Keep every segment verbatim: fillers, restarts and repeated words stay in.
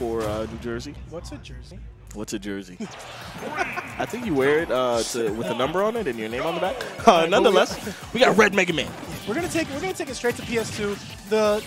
for uh, New Jersey. What's a jersey? What's a jersey? I think you wear it uh, to, with a number on it and your name on the back. Uh, nonetheless, we got Red Mega Man. We're gonna take we're gonna take it straight to P S two. The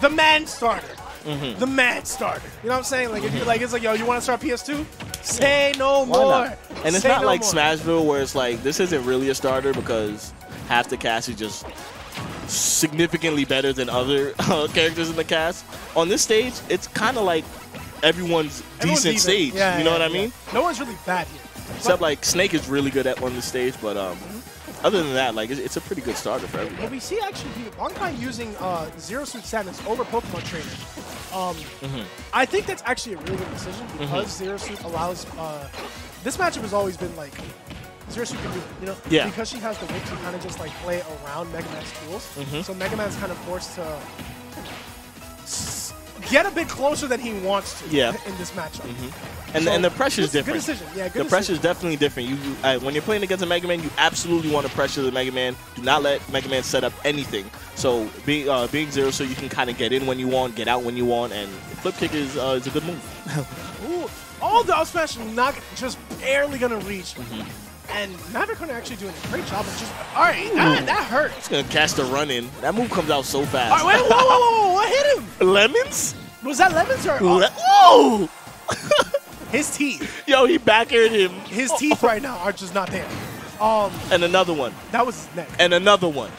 the man starter. Mm-hmm. The mad starter. You know what I'm saying? Like, mm-hmm. if you, like it's like, yo, you want to start P S two? Say no Why more. Not? And it's Say not no like more. Smashville, where it's like, this isn't really a starter because half the cast is just significantly better than other uh, characters in the cast. On this stage, it's kind of like everyone's, everyone's decent even. stage. Yeah, you know yeah, what I mean? Yeah. No one's really bad here. Except, like, Snake is really good at on this stage, but um, mm-hmm. other than that, like, it's, it's a pretty good starter for everyone. Well, we see, actually, Bankai using uh, Zero Suit Samus over Pokemon Trainer. Um, mm-hmm. I think that's actually a really good decision because mm-hmm. Zero Suit allows... Uh, this matchup has always been, like, Zero Suit can do, you know? Yeah. Because she has the whip, she kind of just, like, play around Mega Man's tools. Mm-hmm. So Mega Man's kind of forced to get a bit closer than he wants to yeah. in this matchup. Mm-hmm. And, so and the pressure is different. Good decision. Yeah, good the pressure is definitely different. You, you uh, when you're playing against a Mega Man, you absolutely want to pressure the Mega Man. Do not let Mega Man set up anything. So be, uh, being Zero, so you can kind of get in when you want, get out when you want, and flip kick is uh, is a good move. Ooh, all the up smash not just barely gonna reach. Mm-hmm. And Maverick Hunter actually doing a great job of just, all right, that, that hurt. He's going to cast a run in. That move comes out so fast. All right, wait, whoa, whoa, whoa, whoa, what hit him? Lemons? Was that lemons or? Le oh. Whoa! His teeth. Yo, he back-aired him. His oh, teeth oh. right now are just not there. Um, And another one. That was his neck. And another one.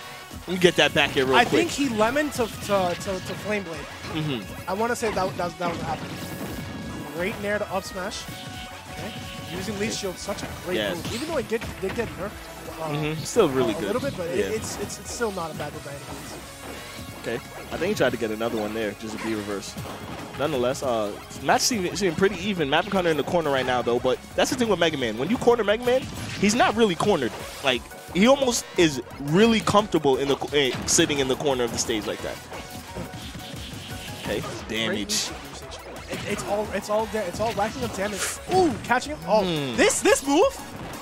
Let me get that back here real I quick. I think he lemon to, to, to, to Flame Blade. Mm-hmm. I want to say that, that, that was happening. Great nair to up smash. Okay. Using Leaf Shield, such a great yes. move. Even though it did, did get nerfed, uh, mm-hmm. still really uh, a good. A little bit, but yeah. it, it's, it's it's still not a bad move by any means. Okay, I think he tried to get another one there, just a B reverse. Nonetheless, uh, match seemed, seemed pretty even. Maverick Hunter in the corner right now, though. But that's the thing with Mega Man. When you corner Mega Man, he's not really cornered. Like he almost is really comfortable in the uh, sitting in the corner of the stage like that. Okay, damage. It, it's all, it's all, it's all racking up damage. Ooh, catching up. Oh, mm. this, this move,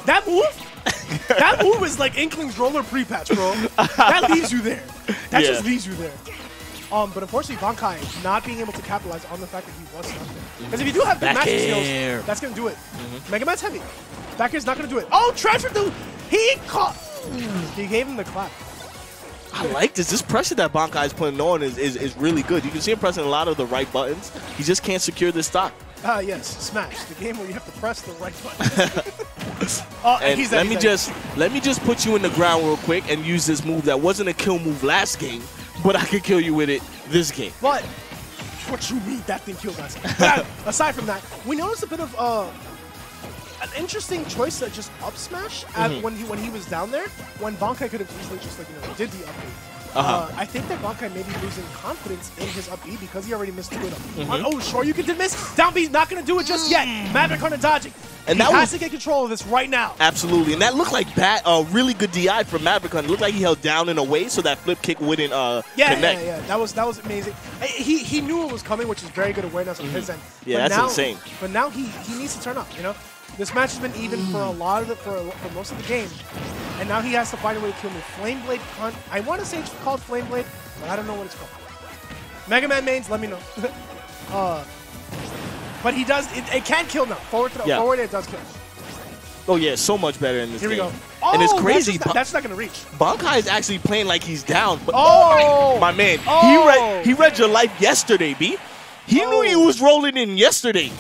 that move, that move is like Inkling's roller pre-patch, bro. That leaves you there. That yeah. just leaves you there. Um, but unfortunately, Bankai not being able to capitalize on the fact that he was stuck there. Because if you do have good master skills, that's gonna do it. Mm-hmm. Mega Man's heavy. Back air's not gonna do it. Oh, transfer dude. He caught. He gave him the clap. I like this. This pressure that Bankai is putting on is, is, is really good. You can see him pressing a lot of the right buttons. He just can't secure this stock. Ah, uh, yes. Smash, the game where you have to press the right button. oh, and and he's let, me just, let me just put you in the ground real quick and use this move that wasn't a kill move last game, but I could kill you with it this game. But what you mean that thing killed us? Aside from that, we noticed a bit of... Uh, an interesting choice that just up smash at mm-hmm. when he when he was down there, when Bankai could have easily just like you know did the up B. Uh-huh. uh, I think that Bankai may be losing confidence in his up B because he already missed two of them. Mm-hmm. uh, oh, Shoryuken did miss. Down B not gonna do it just yet. Maverick Hunter dodging. And he that has was, to get control of this right now. Absolutely, and that looked like a uh, really good D I from Maverick Hunter. It looked like he held down and away so that flip kick wouldn't uh, yeah, connect. Yeah, yeah, yeah. That was, that was amazing. He, he knew it was coming, which is very good awareness on mm-hmm. his end. Yeah, but that's now, insane. But now he, he needs to turn up, you know? This match has been even mm. for a lot of the, for, for most of the game, and now he has to find a way to kill me. Flame Blade Hunt. I want to say it's called Flame Blade, but I don't know what it's called. Mega Man mains, let me know. uh, but he does. It, it can kill now. Forward, to the, yeah. forward, it does kill. Oh yeah, so much better in this game. Here we game. go. Oh, and it's crazy. That's not, that's not gonna reach. Bankai is actually playing like he's down. But oh, my, my man, oh. he read he read your life yesterday, B. He oh. knew he was rolling in yesterday.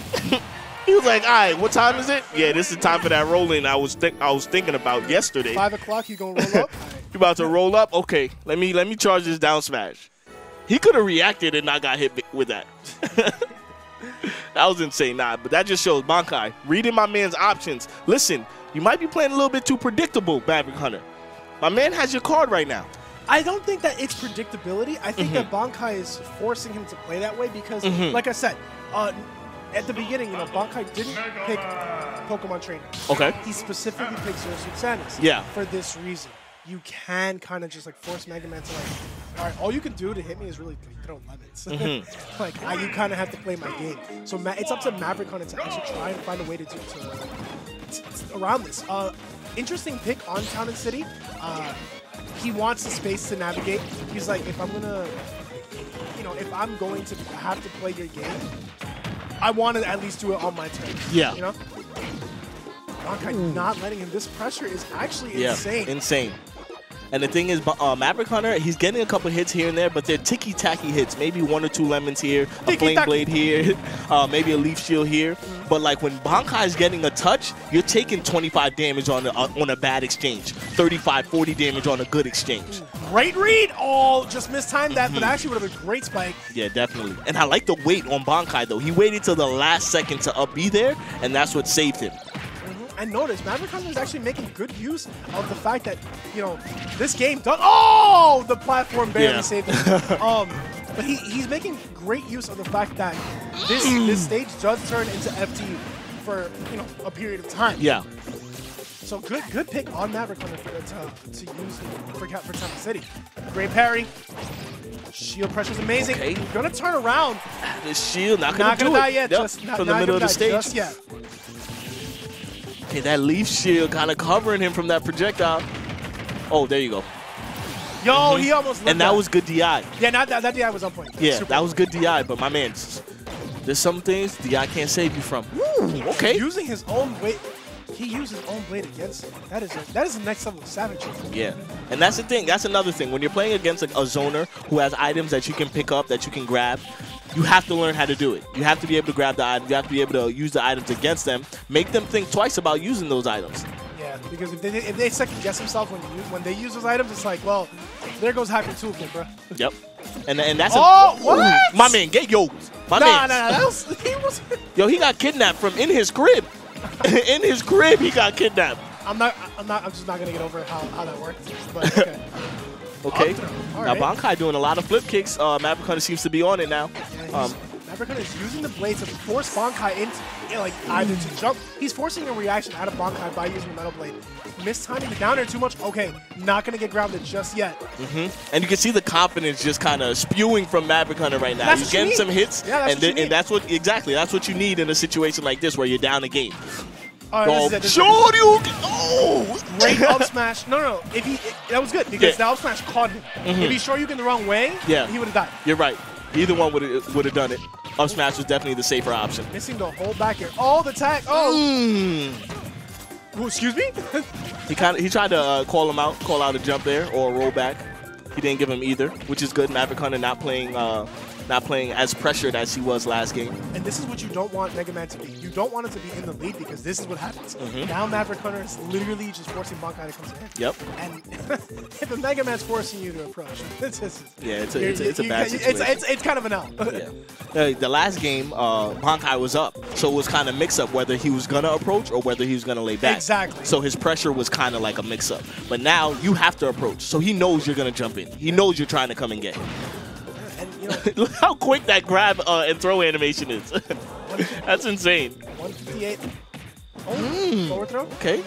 He was like, all right, what time is it? Yeah, this is time for that rolling I was I was thinking about yesterday. Five o'clock, you gonna roll up? You about to roll up? Okay, let me let me charge this down smash. He could have reacted and not got hit with that. That was insane, nah. But that just shows Bankai reading my man's options. Listen, you might be playing a little bit too predictable, Maverick Hunter. My man has your card right now. I don't think that it's predictability. I think mm-hmm. that Bankai is forcing him to play that way because, mm-hmm. like I said, uh. at the beginning, you know, Bankai didn't pick Pokemon Trainer. Okay. He specifically picked Zero Suit Samus. Yeah. For this reason. You can kind of just, like, force Mega Man to, like, all right, all you can do to hit me is really throw lemons. Mm-hmm. Like, I, you kind of have to play my game. So Ma it's up to Maverick Hunter to actually try and find a way to do to, uh, to, around this. Uh, interesting pick on Town and City. Uh, he wants the space to navigate. He's like, if I'm going to... you know, if I'm going to have to play your game, I want to at least do it on my terms. Yeah. You know? Bankai not letting him. This pressure is actually yeah, insane. Insane. And the thing is, uh, Maverick Hunter, he's getting a couple hits here and there, but they're ticky-tacky hits. Maybe one or two lemons here, a flame blade here, uh, maybe a leaf shield here. Mm-hmm. But like when Bankai's getting a touch, you're taking twenty-five damage on a, on a bad exchange, thirty-five, forty damage on a good exchange. Great read! Oh, just mistimed that, mm-hmm. but actually would have been a great spike. Yeah, definitely. And I like the wait on Bankai, though. He waited till the last second to up B there, and that's what saved him. And notice, Maverick Hunter is actually making good use of the fact that, you know, this game does... Oh! The platform barely yeah. saved him. um, but he, he's making great use of the fact that this, this stage does turn into F T for, you know, a period of time. Yeah. So good good pick on Maverick Hunter for, to, to use for, for Town City. Great parry. Shield pressure is amazing. Okay. You're going to turn around. This shield not going to die yet. Yep. Just, not, from the middle of the stage. Just yet. Okay, that leaf shield kind of covering him from that projectile. Oh, there you go. Yo, mm-hmm. he almost. And that up. was good D I. Yeah, not that, that D I was on point. Yeah, Super that was good D I. But my man, there's some things D I can't save you from. Ooh, okay. Using his own weight, he used his own blade against him. That is a, that is the next level of savagery. Yeah, and that's the thing. That's another thing. When you're playing against a, a zoner who has items that you can pick up, that you can grab. You have to learn how to do it. You have to be able to grab the item. You have to be able to use the items against them. Make them think twice about using those items. Yeah, because if they, if they second guess themselves when you, when they use those items, it's like, well, there goes half your toolkit, bro. Yep. And and that's oh a, what? Ooh, my man, get yo. My nah, man. Nah, nah, that was, he was. Yo, he got kidnapped from in his crib. in his crib, he got kidnapped. I'm not. I'm not. I'm just not gonna get over how how that worked. But okay. Okay, now right. Bankai doing a lot of flip kicks. Uh, Maverick Hunter seems to be on it now. Yeah, um, Maverick Hunter is using the blade to force Bankai into, you know, like, either to jump. He's forcing a reaction out of Bankai by using the Metal Blade. Mistiming the down air too much. Okay, not going to get grounded just yet. Mm-hmm. And you can see the confidence just kind of spewing from Maverick Hunter right now. That's He's getting need. some hits, yeah, that's and, th and that's what exactly that's what you need in a situation like this where you're down a game. Right, oh, Shoryuken! Oh! Great up smash. No, no, no. If he, it, that was good because yeah. the up smash caught him. Mm-hmm. If he Shoryuken the wrong way, yeah. he would have died. You're right. Either one would have would have done it. Up smash was definitely the safer option. Missing the whole back air. Oh, the tag. Oh! Mm. Ooh, excuse me? he kind of he tried to uh, call him out, call out a jump there or a roll back. He didn't give him either, which is good. Maverick Hunter not playing. Uh, Not playing as pressured as he was last game. And this is what you don't want Mega Man to be. You don't want it to be in the lead because this is what happens. Mm-hmm. Now Maverick Hunter is literally just forcing Bankai to come to him. Yep. And if a Mega Man's forcing you to approach, it's just, yeah, it's a, it's a, it's a bad situation. It's, it's, it's kind of an out. yeah. The last game, uh, Bankai was up, so it was kind of mix-up whether he was gonna approach or whether he was gonna lay back. Exactly. So his pressure was kind of like a mix-up. But now you have to approach, so he knows you're gonna jump in. He knows you're trying to come and get him. You know, look how quick that grab uh, and throw animation is. That's insane. one fifty-eight. Oh, mm. forward throw. Okay.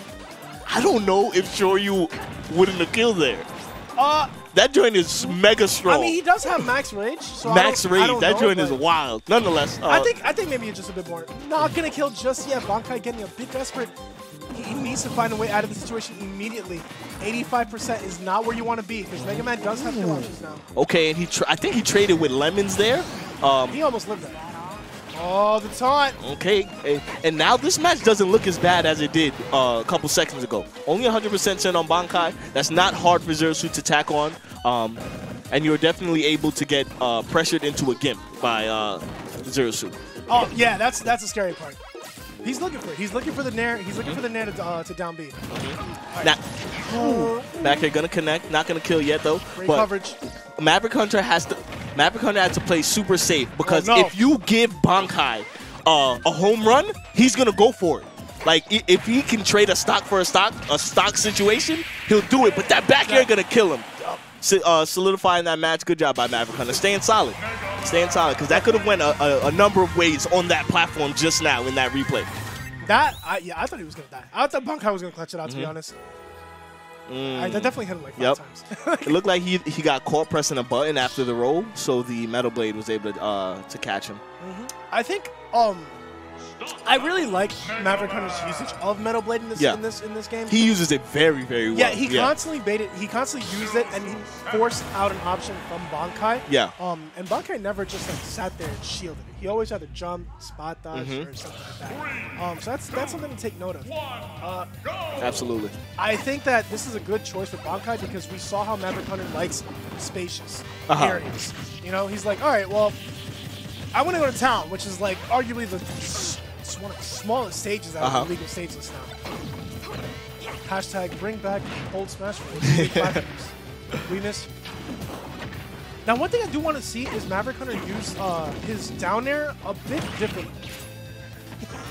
I don't know if Shoryu wouldn't have killed there. Uh, that joint is mega strong. I mean, he does have max rage. So max rage. That know, joint is wild. Nonetheless. Uh, I think I think maybe it's just a bit more. Not going to kill just yet. Bankai getting a bit desperate. He needs to find a way out of the situation immediately. eighty-five percent is not where you want to be because Mega Man does have kill options now. Okay, and he tra I think he traded with lemons there. Um, he almost lived that. Oh, the taunt. Okay, and now this match doesn't look as bad as it did uh, a couple seconds ago. Only one hundred percent sent on Bankai. That's not hard for Zero Suit to tack on. Um, and you're definitely able to get uh, pressured into a gimp by uh, Zero Suit. Oh, yeah, that's that's the scary part. He's looking for it. He's looking for the nair. He's looking mm-hmm. for the nair to, uh, to down B. Mm-hmm. Right. Now, back here gonna connect. Not gonna kill yet though. Great but coverage. Maverick Hunter has to. Maverick Hunter has to play super safe because oh, no. if you give Bankai uh, a home run, he's gonna go for it. Like if he can trade a stock for a stock, a stock situation, he'll do it. But that back air gonna kill him. So, uh, solidifying that match. Good job by Maverick Hunter. Staying solid. Staying solid, because that could have went a, a, a number of ways on that platform just now in that replay. That, I, yeah, I thought he was going to die. I thought Bankai was going to clutch it out, mm-hmm. to be honest. Mm. I, that definitely hit him like five yep. times. It looked like he he got caught pressing a button after the roll, so the Metal Blade was able to, uh, to catch him. Mm-hmm. I think um, I really like Maverick Hunter's usage of Metal Blade in this yeah. in this in this game. He uses it very very well. Yeah, he yeah. constantly bait it. He constantly used it and he forced out an option from Bankai. Yeah. Um, and Bankai never just like sat there and shielded it. He always had to jump, spot dodge, mm-hmm. or something like that. Um, so that's that's something to take note of. Uh, Absolutely. I think that this is a good choice for Bankai because we saw how Maverick Hunter likes spacious uh-huh. areas. You know, he's like, all right, well, I want to go to town, which is like arguably the. It's one of the smallest stages out uh-huh. of the legal stages now. Hashtag bring back old Smashville. We miss. Now, one thing I do want to see is Maverick Hunter use uh, his down air a bit differently.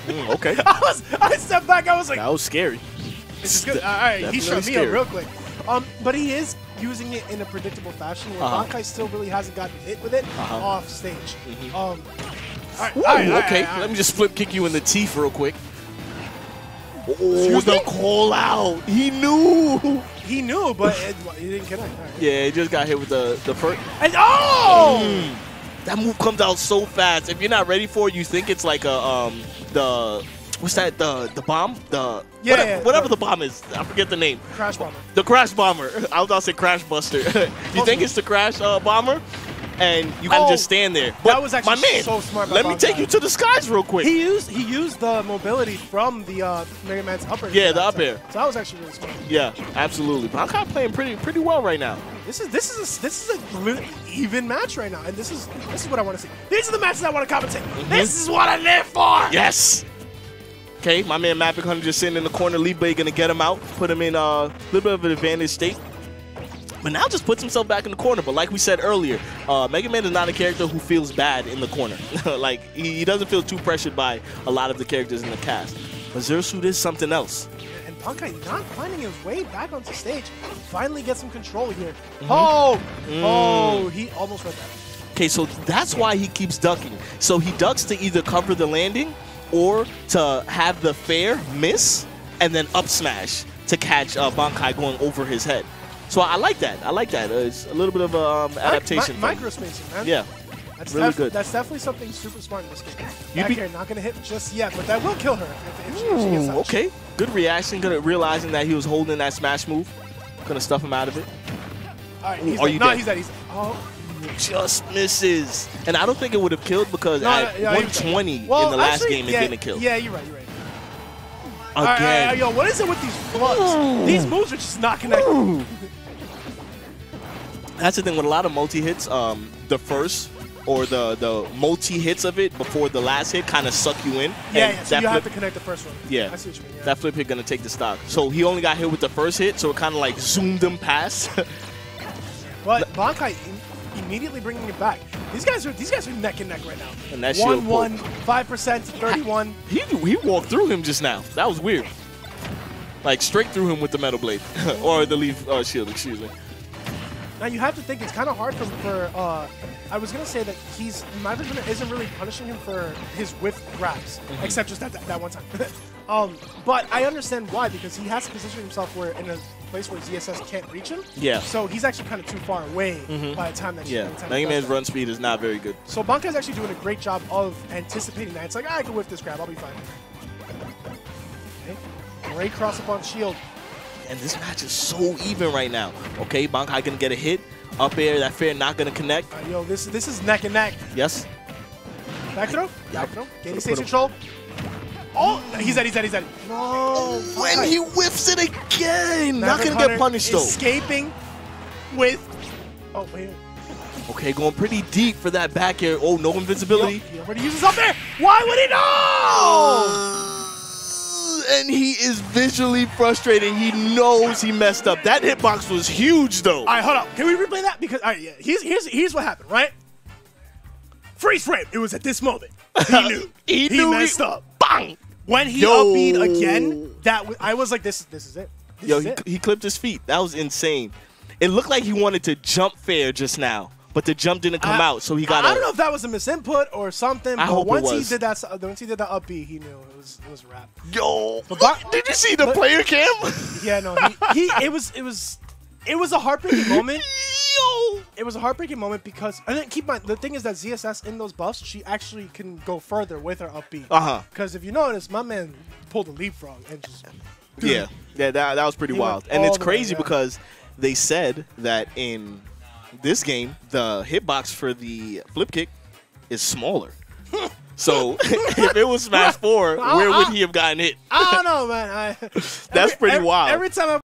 Mm, okay. I, was, I stepped back. I was like, that was scary. This is good. All right, he shut me up real quick. Um, but he is using it in a predictable fashion. Where uh-huh. Bankai still really hasn't gotten hit with it uh-huh. off stage. Mm-hmm. um, All right, Ooh, all right, okay, all right, all right. Let me just flip kick you in the teeth real quick. Oh, the call out. He knew. He knew, but it, he didn't connect. Right. Yeah, he just got hit with the, the first. And oh! Mm, that move comes out so fast. If you're not ready for it, you think it's like a, um, the, what's that, the the bomb? The yeah, whatever, yeah, whatever the bomb is. I forget the name. Crash Bomber. The Crash Bomber. I was about to say Crash Buster. You think it's the Crash uh, Bomber? And you can oh, just stand there. But that was actually my man, so smart. Let Bankai. me take you to the skies real quick. He used he used the mobility from the uh, Mega Man's upper. Yeah, the up air. So that was actually really smart. Yeah, absolutely. Bankai playing pretty pretty well right now. This is this is a, this is a really even match right now, and this is this is what I want to see. These are the matches I want to commentate. Mm-hmm. This is what I live for. Yes. Okay, my man Maverick Hunter just sitting in the corner. Lee Bay gonna get him out, put him in a little bit of an advantage state. But now just puts himself back in the corner. But like we said earlier, uh, Mega Man is not a character who feels bad in the corner. Like, he, he doesn't feel too pressured by a lot of the characters in the cast. But Zero Suit is something else. And Bankai not finding his way back onto stage. Finally gets some control here. Mm-hmm. Oh! Mm. Oh, he almost read that. Okay, so that's why he keeps ducking. So he ducks to either cover the landing or to have the fair miss and then up smash to catch uh, Bankai going over his head. So I like that. I like that. Uh, it's a little bit of um, adaptation. Mi mi Microspacing, man. Yeah. That's really good. That's definitely something super smart in this game. Back here, not going to hit just yet, but that will kill her. If, if Ooh, she gets out. Okay. Good reaction. Good at realizing that he was holding that smash move. Going to stuff him out of it. All right. Ooh, he's are like, you no, dead? He's dead. He's dead. Oh. Just misses. And I don't think it would have killed because no, at yeah, one twenty well, in the last actually, game, it yeah, didn't kill. Yeah, you're right. You're right. Again. All right, all right, all right, yo, what is it with these blocks? These moves are just not connected. That's the thing with a lot of multi-hits. Um, the first or the the multi-hits of it before the last hit kind of suck you in. Yeah, and yeah so you flip, have to connect the first one. Yeah, I see what you mean, yeah. That flip hit gonna take the stock. So he only got hit with the first hit, so it kind of like zoomed him past. But Bankai immediately bringing it back. These guys are these guys are neck and neck right now. And that one one five percent thirty-one. He he walked through him just now. That was weird. Like straight through him with the Metal Blade or the Leaf uh, Shield. Excuse me. Now you have to think it's kind of hard for. for uh, I was gonna say that he's Maverick Hunter isn't really punishing him for his whiff grabs, mm-hmm. except just that that, that one time. um, but I understand why because he has to position himself where in a place where Z S S can't reach him. Yeah. So he's actually kind of too far away mm-hmm. by the time that. Yeah. Mega Man's run speed is not very good. So Bankai's actually doing a great job of anticipating that. It's like ah, I can whiff this grab, I'll be fine. Okay. Great cross up on shield. And this match is so even right now. Okay, Bankai gonna get a hit. Up air, that fair not gonna connect. Uh, yo, this this is neck and neck. Yes. Back throw? Back throw. Gating stage control. Oh, he's dead, he's dead, he's dead. No. When he whiffs it again. Not gonna get punished though. Escaping with. Oh, wait. Okay, going pretty deep for that back air. Oh, no invincibility. He already uses up air. Why would he know? And he is visually frustrated. He knows he messed up. That hitbox was huge, though. All right, hold up. Can we replay that? Because all right, yeah. Here's here's here's what happened, right? Freeze frame. It was at this moment. He knew. he, he knew messed he, up. Bang. When he upbeat again, that w I was like, this this is it. This Yo, is he, it. he clipped his feet. That was insane. It looked like he wanted to jump fair just now. But the jump didn't come I, out, so he got. I, I don't know if that was a misinput or something. I but hope once it was. he did that, once he did the up B, he knew it was it was a wrap. Yo, did you see the but, player cam? Yeah, no, he, he it was it was it was a heartbreaking moment. Yo! It was a heartbreaking moment because, and then keep in mind, the thing is that Z S S in those buffs, she actually can go further with her upbeat. Uh-huh. Because if you notice, my man pulled a leapfrog and just... Dude. Yeah, yeah, that, that was pretty he wild. And it's crazy because they said that in this game, the hitbox for the flip kick is smaller. So if it was Smash four, where would he have gotten hit? I don't know, man. I, That's every, pretty every, wild. Every time I